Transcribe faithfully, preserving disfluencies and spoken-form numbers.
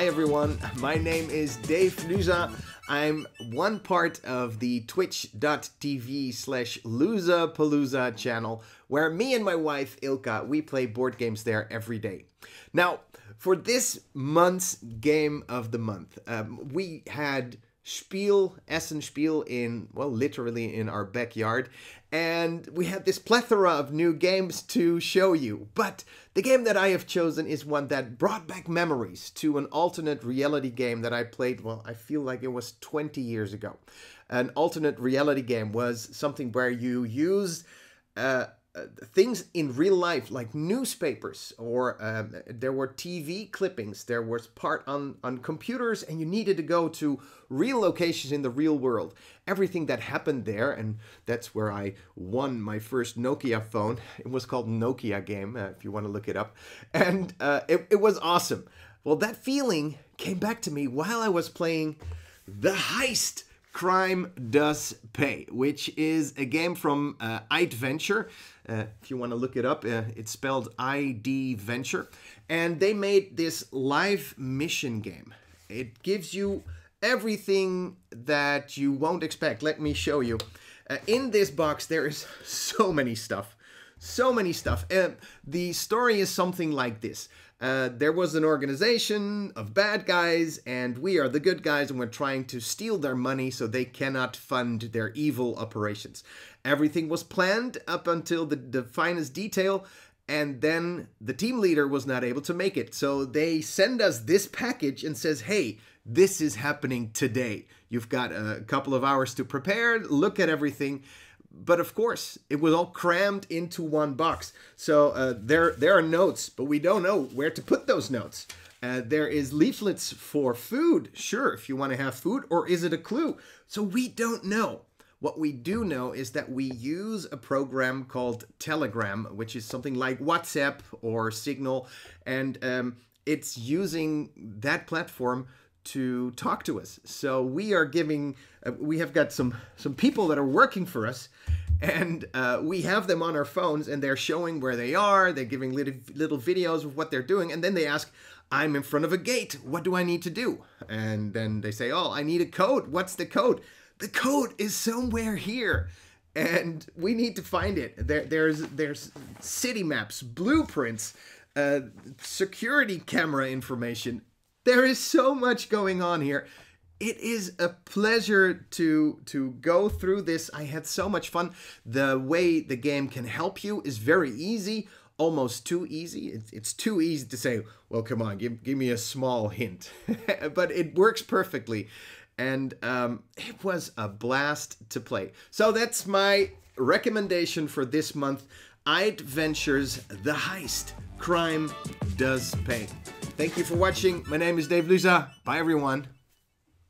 Hi everyone, my name is Dave Luza. I'm one part of the twitch.tv slash Luzapalooza channel, where me and my wife Ilka, we play board games there every day. Now, for this month's game of the month, um, we had Spiel, Essen Spiel in, well, literally in our backyard. And we had this plethora of new games to show you. But the game that I have chosen is one that brought back memories to an alternate reality game that I played, well, I feel like it was twenty years ago. An alternate reality game was something where you used uh, Uh, things in real life, like newspapers, or um, there were T V clippings, there was part on, on computers, and you needed to go to real locations in the real world. Everything that happened there, and that's where I won my first Nokia phone. It was called Nokia Game, uh, if you want to look it up. And uh, it, it was awesome. Well, that feeling came back to me while I was playing The Heist. Crime Does Pay, which is a game from uh, IDventure. Uh, if you want to look it up, uh, it's spelled IDventure. And they made this live mission game. It gives you everything that you won't expect. Let me show you. Uh, in this box, there is so many stuff. So many stuff. Uh, the story is something like this. Uh, there was an organization of bad guys, and we are the good guys, and we're trying to steal their money so they cannot fund their evil operations. Everything was planned up until the, the finest detail, and then the team leader was not able to make it. So they send us this package and says, hey, this is happening today. You've got a couple of hours to prepare, look at everything. But of course, it was all crammed into one box. So uh, there, there are notes, but we don't know where to put those notes. Uh, there is leaflets for food, sure, if you want to have food, or is it a clue? So we don't know. What we do know is that we use a program called Telegram, which is something like WhatsApp or Signal, and um, it's using that platform to talk to us. So we are giving, uh, we have got some, some people that are working for us, and uh, we have them on our phones, and they're showing where they are, they're giving little, little videos of what they're doing, and then they ask, I'm in front of a gate, what do I need to do? And then they say, oh, I need a code, what's the code? The code is somewhere here, and we need to find it. There, there's, there's city maps, blueprints, uh, security camera information. There is so much going on here. It is a pleasure to, to go through this. I had so much fun. The way the game can help you is very easy, almost too easy. It's, it's too easy to say, well, come on, give, give me a small hint. But it works perfectly. And um, it was a blast to play. So that's my recommendation for this month. IDventure's The Heist. Crime Does Pay. Thank you for watching. My name is Dave Luza. Bye, everyone.